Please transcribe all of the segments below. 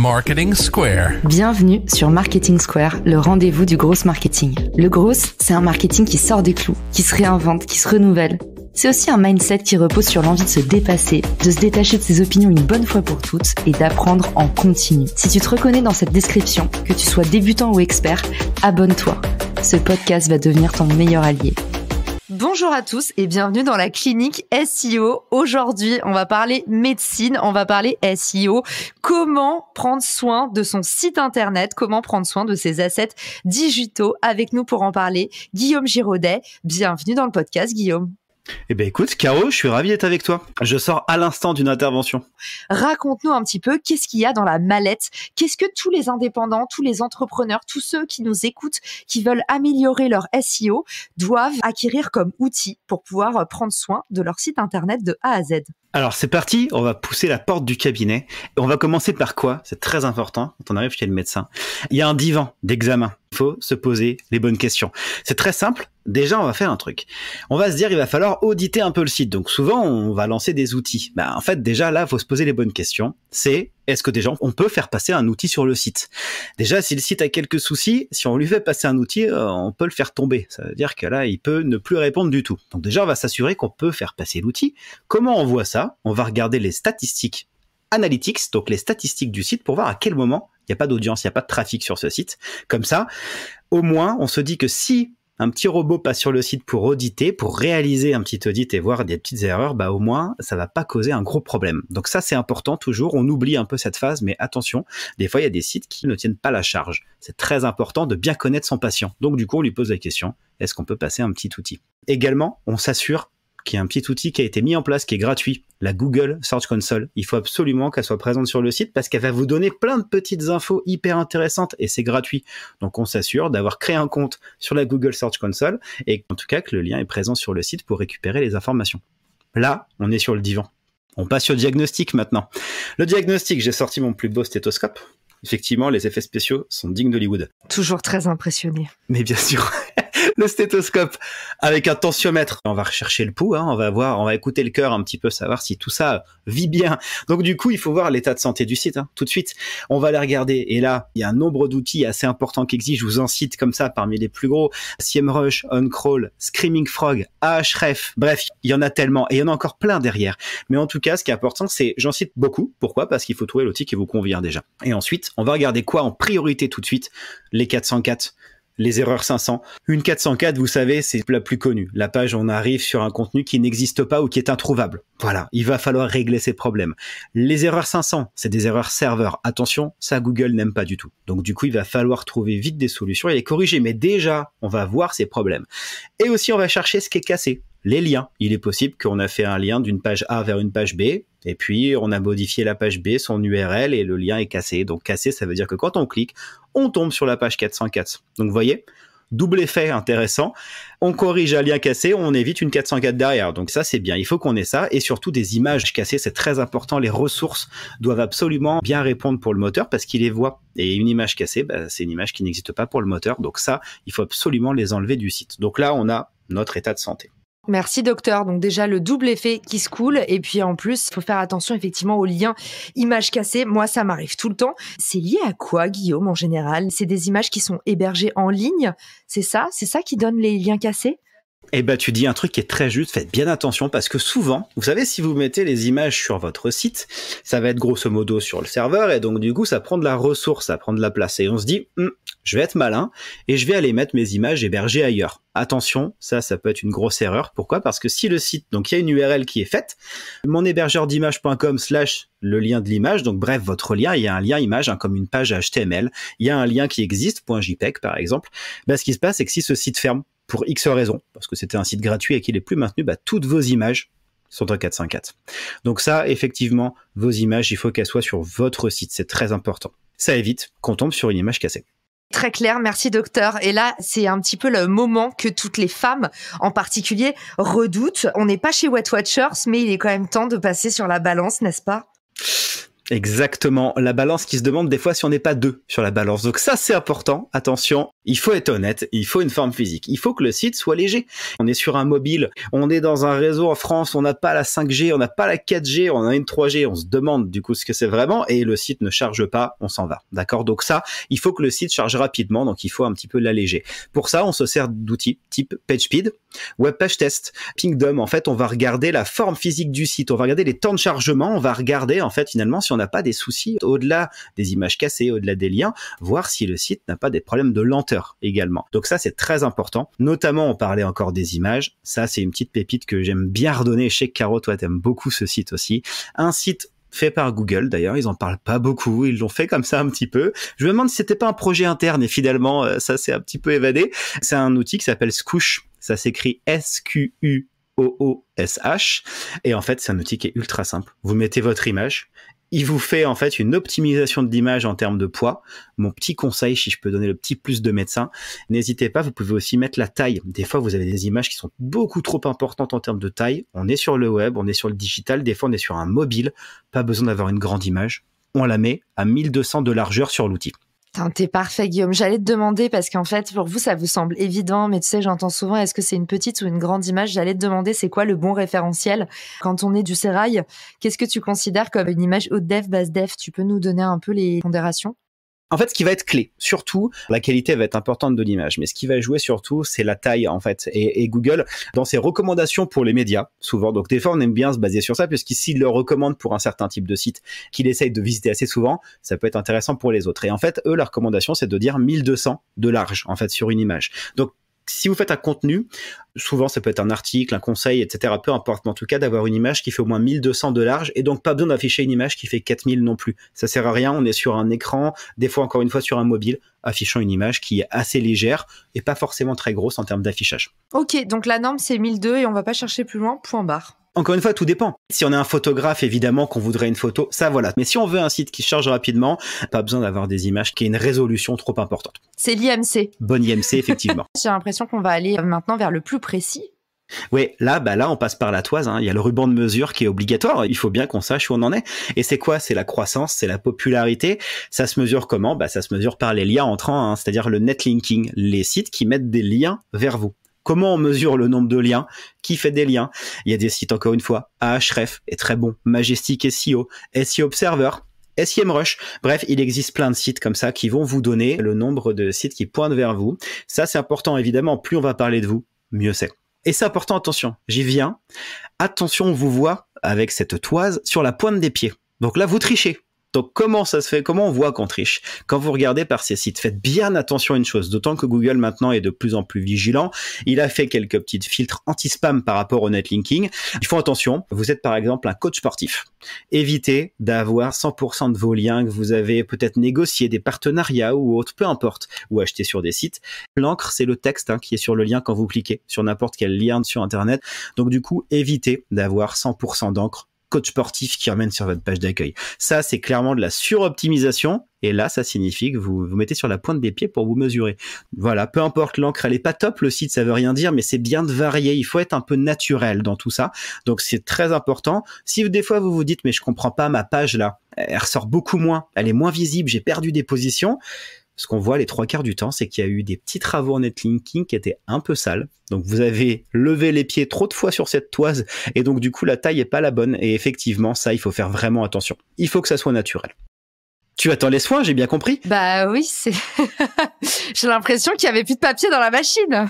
Marketing Square. Bienvenue sur Marketing Square, le rendez-vous du gros marketing. Le gros, c'est un marketing qui sort des clous, qui se réinvente, qui se renouvelle. C'est aussi un mindset qui repose sur l'envie de se dépasser, de se détacher de ses opinions une bonne fois pour toutes et d'apprendre en continu. Si tu te reconnais dans cette description, que tu sois débutant ou expert, abonne-toi. Ce podcast va devenir ton meilleur allié. Bonjour à tous et bienvenue dans la clinique SEO. Aujourd'hui, on va parler médecine, on va parler SEO. Comment prendre soin de son site internet, comment prendre soin de ses assets digitaux. Avec nous pour en parler, Guillaume Giraudet. Bienvenue dans le podcast, Guillaume. Eh bien écoute, Caro, je suis ravi d'être avec toi. Je sors à l'instant d'une intervention. Raconte-nous un petit peu, qu'est-ce qu'il y a dans la mallette? Qu'est-ce que tous les indépendants, tous les entrepreneurs, tous ceux qui nous écoutent, qui veulent améliorer leur SEO, doivent acquérir comme outil pour pouvoir prendre soin de leur site internet de A à Z? Alors c'est parti, on va pousser la porte du cabinet. On va commencer par quoi? C'est très important, quand on arrive chez le médecin. Il y a un divan d'examen. Il faut se poser les bonnes questions. C'est très simple. Déjà, on va faire un truc. On va se dire, il va falloir auditer un peu le site. Donc souvent, on va lancer des outils. Bah, en fait, déjà, là, il faut se poser les bonnes questions. C'est, est-ce que déjà, on peut faire passer un outil sur le site? Déjà, si le site a quelques soucis, si on lui fait passer un outil, on peut le faire tomber. Ça veut dire que là, il peut ne plus répondre du tout. Donc déjà, on va s'assurer qu'on peut faire passer l'outil. Comment on voit ça? On va regarder les statistiques analytics, donc les statistiques du site, pour voir à quel moment il n'y a pas d'audience, il n'y a pas de trafic sur ce site. Comme ça, au moins, on se dit que si un petit robot passe sur le site pour auditer, pour réaliser un petit audit et voir des petites erreurs, bah au moins, ça va pas causer un gros problème. Donc ça, c'est important toujours. On oublie un peu cette phase, mais attention, des fois, il y a des sites qui ne tiennent pas la charge. C'est très important de bien connaître son patient. Donc du coup, on lui pose la question, est-ce qu'on peut passer un petit outil? Également, on s'assure qu'il y a un petit outil qui a été mis en place, qui est gratuit, la Google Search Console. Il faut absolument qu'elle soit présente sur le site parce qu'elle va vous donner plein de petites infos hyper intéressantes et c'est gratuit. Donc, on s'assure d'avoir créé un compte sur la Google Search Console et en tout cas que le lien est présent sur le site pour récupérer les informations. Là, on est sur le divan. On passe au diagnostic maintenant. Le diagnostic, j'ai sorti mon plus beau stéthoscope. Effectivement, les effets spéciaux sont dignes d'Hollywood. Toujours très impressionné. Mais bien sûr. Le stéthoscope avec un tensiomètre. On va rechercher le pouls, hein, on va voir, on va écouter le cœur un petit peu, savoir si tout ça vit bien. Donc du coup, il faut voir l'état de santé du site, hein, tout de suite. On va les regarder. Et là, il y a un nombre d'outils assez importants qui existent. Je vous en cite comme ça parmi les plus gros. Semrush, Uncrawl, Screaming Frog, Ahrefs. Bref, il y en a tellement et il y en a encore plein derrière. Mais en tout cas, ce qui est important, c'est j'en cite beaucoup. Pourquoi? Parce qu'il faut trouver l'outil qui vous convient déjà. Et ensuite, on va regarder quoi en priorité tout de suite? Les 404. Les erreurs 500. Une 404, vous savez, c'est la plus connue. La page, on arrive sur un contenu qui n'existe pas ou qui est introuvable. Voilà, il va falloir régler ces problèmes. Les erreurs 500, c'est des erreurs serveurs. Attention, ça, Google n'aime pas du tout. Donc, du coup, il va falloir trouver vite des solutions et les corriger. Mais déjà, on va voir ces problèmes. Et aussi, on va chercher ce qui est cassé. Les liens. Il est possible qu'on a fait un lien d'une page A vers une page B. Et puis, on a modifié la page B, son URL, et le lien est cassé. Donc, cassé, ça veut dire que quand on clique, on tombe sur la page 404. Donc, vous voyez, double effet intéressant. On corrige un lien cassé, on évite une 404 derrière. Donc, ça, c'est bien. Il faut qu'on ait ça. Et surtout, des images cassées, c'est très important. Les ressources doivent absolument bien répondre pour le moteur parce qu'il les voit. Et une image cassée, bah, c'est une image qui n'existe pas pour le moteur. Donc, ça, il faut absolument les enlever du site. Donc là, on a notre état de santé. Merci docteur. Donc déjà le double effet qui se coule et puis en plus il faut faire attention effectivement aux liens images cassées. Moi ça m'arrive tout le temps. C'est lié à quoi Guillaume en général? C'est des images qui sont hébergées en ligne, c'est ça? C'est ça qui donne les liens cassés? Eh ben, tu dis un truc qui est très juste, faites bien attention parce que souvent, vous savez, si vous mettez les images sur votre site, ça va être grosso modo sur le serveur et donc du coup, ça prend de la ressource, ça prend de la place et on se dit, je vais être malin et je vais aller mettre mes images hébergées ailleurs. Attention, ça peut être une grosse erreur. Pourquoi? Parce que si le site, donc il y a une URL qui est faite, mon hébergeur d'image.com/ le lien de l'image, donc bref, votre lien, il y a un lien image, hein, comme une page HTML, il y a un lien qui existe, .jpeg par exemple, bah, ce qui se passe, c'est que si ce site ferme, pour X raisons, parce que c'était un site gratuit et qu'il n'est plus maintenu, bah, toutes vos images sont en 404. Donc ça, effectivement, vos images, il faut qu'elles soient sur votre site. C'est très important. Ça évite qu'on tombe sur une image cassée. Très clair, merci docteur. Et là, c'est un petit peu le moment que toutes les femmes, en particulier, redoutent. On n'est pas chez Wet Watchers, mais il est quand même temps de passer sur la balance, n'est-ce pas ? Exactement, la balance qui se demande des fois si on n'est pas deux sur la balance. Donc ça c'est important, attention, il faut être honnête, il faut une forme physique, il faut que le site soit léger. On est sur un mobile, on est dans un réseau en France, on n'a pas la 5G, on n'a pas la 4G, on a une 3G, on se demande du coup ce que c'est vraiment et le site ne charge pas, on s'en va. D'accord ? Donc ça, il faut que le site charge rapidement, donc il faut un petit peu l'alléger. Pour ça, on se sert d'outils type PageSpeed, WebPageTest, Pingdom. En fait, on va regarder la forme physique du site, on va regarder les temps de chargement, on va regarder en fait finalement si on n'a pas des soucis au-delà des images cassées, au-delà des liens, voir si le site n'a pas des problèmes de lenteur également. Donc ça, c'est très important. Notamment, on parlait encore des images. Ça, c'est une petite pépite que j'aime bien redonner. Je sais que Caro, toi, t'aimes beaucoup ce site aussi. Un site fait par Google, d'ailleurs, ils en parlent pas beaucoup, ils l'ont fait comme ça un petit peu. Je me demande si c'était pas un projet interne et finalement, ça s'est un petit peu évadé. C'est un outil qui s'appelle Squoosh. Ça s'écrit S-Q-U-O-O-S-H. Et en fait, c'est un outil qui est ultra simple. Vous mettez votre image. Il vous fait en fait une optimisation de l'image en termes de poids. Mon petit conseil, si je peux donner le petit plus de médecin, n'hésitez pas, vous pouvez aussi mettre la taille. Des fois, vous avez des images qui sont beaucoup trop importantes en termes de taille. On est sur le web, on est sur le digital, des fois on est sur un mobile. Pas besoin d'avoir une grande image. On la met à 1200 de largeur sur l'outil. T'es parfait, Guillaume. J'allais te demander, parce qu'en fait, pour vous, ça vous semble évident, mais tu sais, j'entends souvent, est-ce que c'est une petite ou une grande image? J'allais te demander, c'est quoi le bon référentiel? Quand on est du sérail, qu'est-ce que tu considères comme une image haute def, basse def? Tu peux nous donner un peu les pondérations? En fait, ce qui va être clé, surtout, la qualité va être importante de l'image, mais ce qui va jouer surtout, c'est la taille, en fait. Et Google, dans ses recommandations pour les médias, souvent, donc des fois, on aime bien se baser sur ça, puisqu'il le recommande pour un certain type de site qu'il essaye de visiter assez souvent, ça peut être intéressant pour les autres. Et en fait, eux, la recommandation, c'est de dire 1200 de large, en fait, sur une image. Donc, si vous faites un contenu, souvent ça peut être un article, un conseil, etc. Peu importe, mais en tout cas d'avoir une image qui fait au moins 1200 de large et donc pas besoin d'afficher une image qui fait 4000 non plus. Ça sert à rien, on est sur un écran, des fois encore une fois sur un mobile, affichant une image qui est assez légère et pas forcément très grosse en termes d'affichage. Ok, donc la norme c'est 1200 et on va pas chercher plus loin, point barre. Encore une fois, tout dépend. Si on est un photographe, évidemment qu'on voudrait une photo, ça voilà. Mais si on veut un site qui charge rapidement, pas besoin d'avoir des images qui aient une résolution trop importante. C'est l'IMC. Bonne IMC, effectivement. J'ai l'impression qu'on va aller maintenant vers le plus précis. Oui, là, on passe par la toise, hein. Il y a le ruban de mesure qui est obligatoire. Il faut bien qu'on sache où on en est. Et c'est quoi? C'est la croissance, c'est la popularité. Ça se mesure comment? Ça se mesure par les liens entrants, hein, c'est-à-dire le netlinking, les sites qui mettent des liens vers vous. Comment on mesure le nombre de liens? Qui fait des liens? Il y a des sites, encore une fois, Ahrefs est très bon, Majestic SEO, SEO Observer, Semrush. Bref, il existe plein de sites comme ça qui vont vous donner le nombre de sites qui pointent vers vous. Ça, c'est important, évidemment. Plus on va parler de vous, mieux c'est. Et c'est important, attention, j'y viens. Attention, on vous voit avec cette toise sur la pointe des pieds. Donc là, vous trichez. Donc, comment ça se fait? Comment on voit qu'on triche? Quand vous regardez par ces sites, faites bien attention à une chose, d'autant que Google maintenant est de plus en plus vigilant. Il a fait quelques petits filtres anti-spam par rapport au netlinking. Ils font attention. Vous êtes par exemple un coach sportif. Évitez d'avoir 100% de vos liens que vous avez peut-être négociés, des partenariats ou autres, peu importe, ou achetés sur des sites. L'encre, c'est le texte, hein, qui est sur le lien quand vous cliquez sur n'importe quel lien sur Internet. Donc, du coup, évitez d'avoir 100% d'encre coach sportif qui emmène sur votre page d'accueil. Ça, c'est clairement de la suroptimisation. Et là, ça signifie que vous mettez sur la pointe des pieds pour vous mesurer. Voilà, peu importe, l'encre, elle est pas top, le site, ça veut rien dire, mais c'est bien de varier. Il faut être un peu naturel dans tout ça. Donc, c'est très important. Si des fois, vous vous dites, mais je comprends pas, ma page là, elle ressort beaucoup moins, elle est moins visible, j'ai perdu des positions. Ce qu'on voit les 3/4 du temps, c'est qu'il y a eu des petits travaux en netlinking qui étaient un peu sales. Donc, vous avez levé les pieds trop de fois sur cette toise et donc, du coup, la taille est pas la bonne. Et effectivement, ça, il faut faire vraiment attention. Il faut que ça soit naturel. Tu attends les soins, j'ai bien compris. Bah oui, c'est... j'ai l'impression qu'il n'y avait plus de papier dans la machine.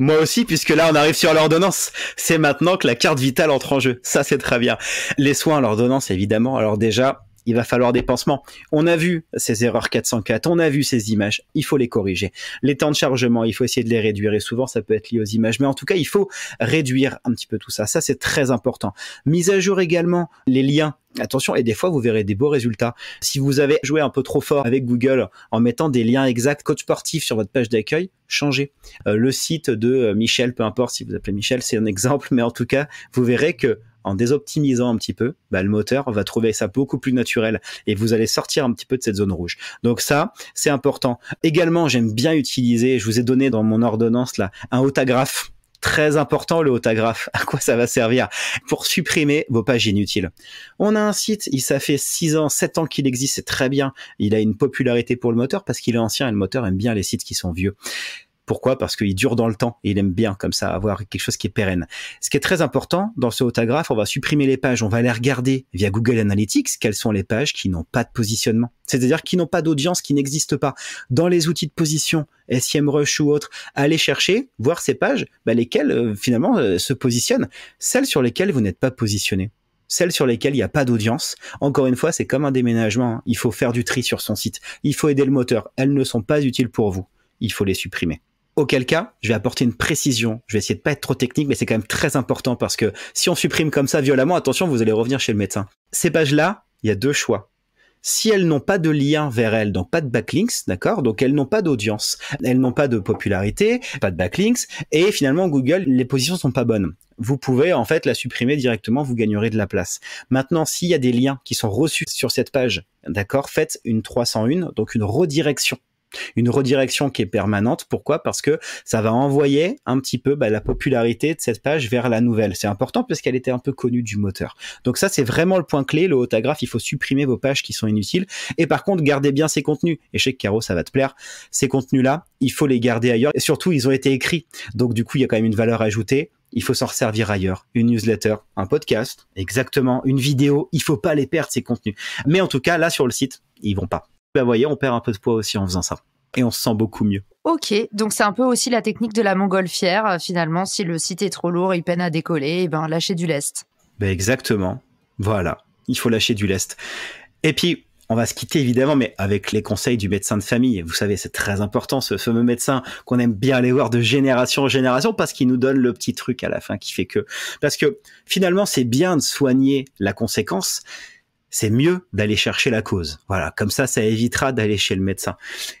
Moi aussi, puisque là, on arrive sur l'ordonnance. C'est maintenant que la carte vitale entre en jeu. Ça, c'est très bien. Les soins, l'ordonnance, évidemment. Alors déjà... il va falloir des pansements. On a vu ces erreurs 404, on a vu ces images, il faut les corriger. Les temps de chargement, il faut essayer de les réduire et souvent ça peut être lié aux images. Mais en tout cas, il faut réduire un petit peu tout ça. Ça, c'est très important. Mise à jour également, les liens. Attention, et des fois, vous verrez des beaux résultats. Si vous avez joué un peu trop fort avec Google en mettant des liens exacts, coach sportif sur votre page d'accueil, changez. Le site de Michel, peu importe si vous appelez Michel, c'est un exemple, mais en tout cas, vous verrez que en désoptimisant un petit peu, le moteur va trouver ça beaucoup plus naturel et vous allez sortir un petit peu de cette zone rouge. Donc ça, c'est important. Également, j'aime bien utiliser, je vous ai donné dans mon ordonnance là, un autographe. Très important le autographe. À quoi ça va servir? Pour supprimer vos pages inutiles. On a un site, ça fait 6 ans, 7 ans qu'il existe, c'est très bien. Il a une popularité pour le moteur parce qu'il est ancien et le moteur aime bien les sites qui sont vieux. Pourquoi? Parce qu'il dure dans le temps et il aime bien comme ça avoir quelque chose qui est pérenne. Ce qui est très important dans ce autographe, on va supprimer les pages, on va aller regarder via Google Analytics quelles sont les pages qui n'ont pas de positionnement. C'est-à-dire qui n'ont pas d'audience, qui n'existent pas. Dans les outils de position, SEMrush ou autres, allez chercher, voir ces pages, bah, lesquelles finalement se positionnent, celles sur lesquelles vous n'êtes pas positionné. Celles sur lesquelles il n'y a pas d'audience. Encore une fois, c'est comme un déménagement, hein. Il faut faire du tri sur son site. Il faut aider le moteur. Elles ne sont pas utiles pour vous. Il faut les supprimer. Auquel cas, je vais apporter une précision. Je vais essayer de pas être trop technique, mais c'est quand même très important parce que si on supprime comme ça violemment, attention, vous allez revenir chez le médecin. Ces pages-là, il y a deux choix. Si elles n'ont pas de lien vers elles, donc pas de backlinks, d'accord? Donc elles n'ont pas d'audience, elles n'ont pas de popularité, pas de backlinks, et finalement Google, les positions sont pas bonnes. Vous pouvez en fait la supprimer directement, vous gagnerez de la place. Maintenant, s'il y a des liens qui sont reçus sur cette page, d'accord? Faites une 301, donc une redirection. Une redirection qui est permanente. Pourquoi? Parce que ça va envoyer un petit peu la popularité de cette page vers la nouvelle. C'est important parce qu'elle était un peu connue du moteur. Donc ça, c'est vraiment le point clé. Le autographe, il faut supprimer vos pages qui sont inutiles. Et par contre, gardez bien ces contenus. Et je sais que Caro, ça va te plaire. Ces contenus-là, il faut les garder ailleurs. Et surtout, ils ont été écrits. Donc du coup, il y a quand même une valeur ajoutée. Il faut s'en servir ailleurs. Une newsletter, un podcast, exactement, une vidéo. Il faut pas les perdre, ces contenus. Mais en tout cas, là, sur le site, ils vont pas. Bah, vous voyez, on perd un peu de poids aussi en faisant ça. Et on se sent beaucoup mieux. Ok, donc c'est un peu aussi la technique de la montgolfière. Finalement, si le site est trop lourd, il peine à décoller, et ben lâchez du lest. Ben exactement, voilà, il faut lâcher du lest. Et puis, on va se quitter évidemment, mais avec les conseils du médecin de famille. Vous savez, c'est très important, ce fameux médecin qu'on aime bien aller voir de génération en génération parce qu'il nous donne le petit truc à la fin qui fait que... Parce que finalement, c'est bien de soigner la conséquence, c'est mieux d'aller chercher la cause. Voilà, comme ça, ça évitera d'aller chez le médecin.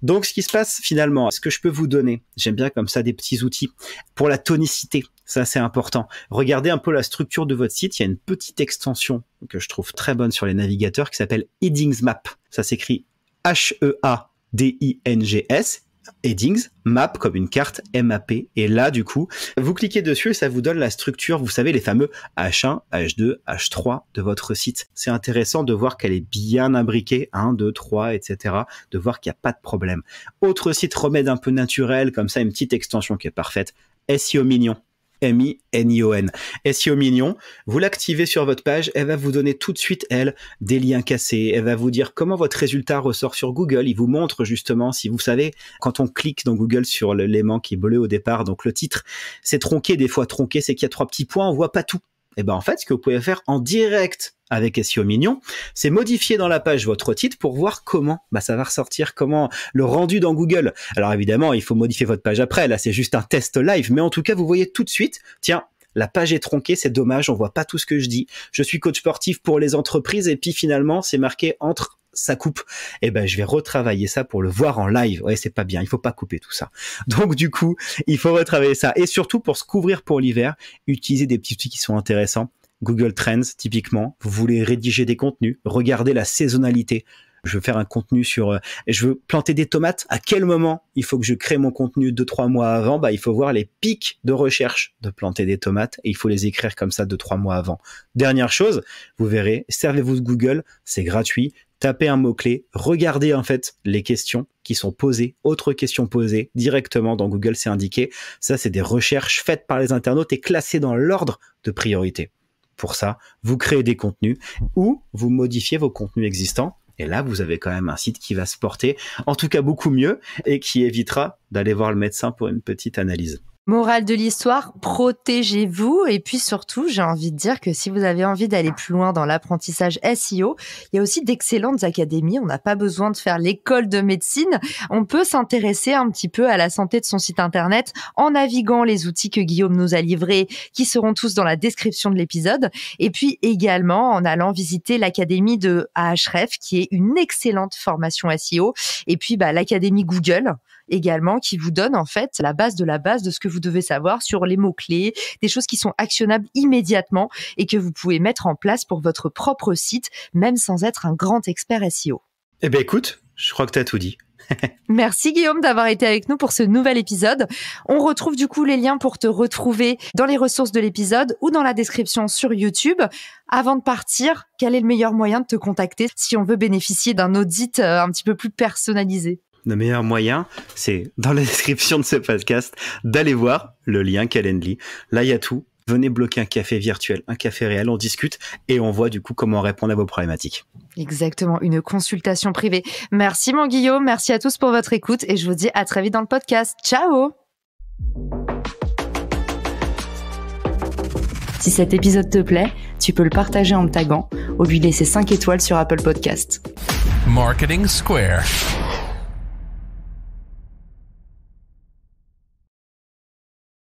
Donc, ce qui se passe finalement, ce que je peux vous donner, j'aime bien comme ça des petits outils pour la tonicité. Ça, c'est important. Regardez un peu la structure de votre site. Il y a une petite extension que je trouve très bonne sur les navigateurs qui s'appelle Headings Map. Ça s'écrit H-E-A-D-I-N-G-S. Headings, map comme une carte, MAP. Et là, du coup, vous cliquez dessus et ça vous donne la structure, vous savez, les fameux H1, H2, H3 de votre site. C'est intéressant de voir qu'elle est bien imbriquée, 1, 2, 3, etc. De voir qu'il n'y a pas de problème. Autre site remède un peu naturel, comme ça, une petite extension qui est parfaite, SEO Minion. M-I-N-I-O-N. SEO Minion, vous l'activez sur votre page, elle va vous donner tout de suite, elle, des liens cassés. Elle va vous dire comment votre résultat ressort sur Google. Il vous montre justement, si vous savez, quand on clique dans Google sur l'élément qui est bleu au départ, donc le titre, c'est tronqué. Des fois, tronqué, c'est qu'il y a 3 petits points, on voit pas tout. Et ben en fait, ce que vous pouvez faire en direct avec SEO Minion, c'est modifier dans la page votre titre pour voir comment ça va ressortir, comment le rendu dans Google. Alors évidemment, il faut modifier votre page après. Là, c'est juste un test live. Mais en tout cas, vous voyez tout de suite, tiens, la page est tronquée, c'est dommage, on voit pas tout ce que je dis. Je suis coach sportif pour les entreprises et puis finalement, c'est marqué entre ça coupe. Et ben, je vais retravailler ça pour le voir en live. Ouais, c'est pas bien. Il faut pas couper tout ça. Donc, du coup, il faut retravailler ça. Et surtout, pour se couvrir pour l'hiver, utilisez des petits outils qui sont intéressants. Google Trends, typiquement. Vous voulez rédiger des contenus. Regardez la saisonnalité. Je veux faire un contenu sur, je veux planter des tomates. À quel moment il faut que je crée mon contenu 2-3 mois avant? Bah, il faut voir les pics de recherche de planter des tomates et il faut les écrire comme ça 2-3 mois avant. Dernière chose, vous verrez, servez-vous de Google, c'est gratuit. Tapez un mot-clé, regardez en fait les questions qui sont posées, autres questions posées directement dans Google, c'est indiqué. Ça, c'est des recherches faites par les internautes et classées dans l'ordre de priorité. Pour ça, vous créez des contenus ou vous modifiez vos contenus existants. Et là, vous avez quand même un site qui va se porter, en tout cas beaucoup mieux, et qui évitera d'aller voir le médecin pour une petite analyse. Morale de l'histoire, protégez-vous. Et puis surtout, j'ai envie de dire que si vous avez envie d'aller plus loin dans l'apprentissage SEO, il y a aussi d'excellentes académies. On n'a pas besoin de faire l'école de médecine. On peut s'intéresser un petit peu à la santé de son site internet en naviguant les outils que Guillaume nous a livrés, qui seront tous dans la description de l'épisode. Et puis également en allant visiter l'académie de Ahrefs, qui est une excellente formation SEO. Et puis l'académie Google également, qui vous donne en fait la base de ce que vous devez savoir sur les mots-clés, des choses qui sont actionnables immédiatement et que vous pouvez mettre en place pour votre propre site, même sans être un grand expert SEO. Eh bien, écoute, je crois que tu as tout dit. Merci Guillaume d'avoir été avec nous pour ce nouvel épisode. On retrouve du coup les liens pour te retrouver dans les ressources de l'épisode ou dans la description sur YouTube. Avant de partir, quel est le meilleur moyen de te contacter si on veut bénéficier d'un audit un petit peu plus personnalisé? Le meilleur moyen, c'est dans la description de ce podcast d'aller voir le lien Calendly. Là, il y a tout. Venez bloquer un café virtuel, un café réel, on discute et on voit du coup comment répondre à vos problématiques. Exactement, une consultation privée. Merci mon Guillaume, merci à tous pour votre écoute et je vous dis à très vite dans le podcast. Ciao! Si cet épisode te plaît, tu peux le partager en me taguant ou lui laisser 5 étoiles sur Apple Podcast. Marketing Square.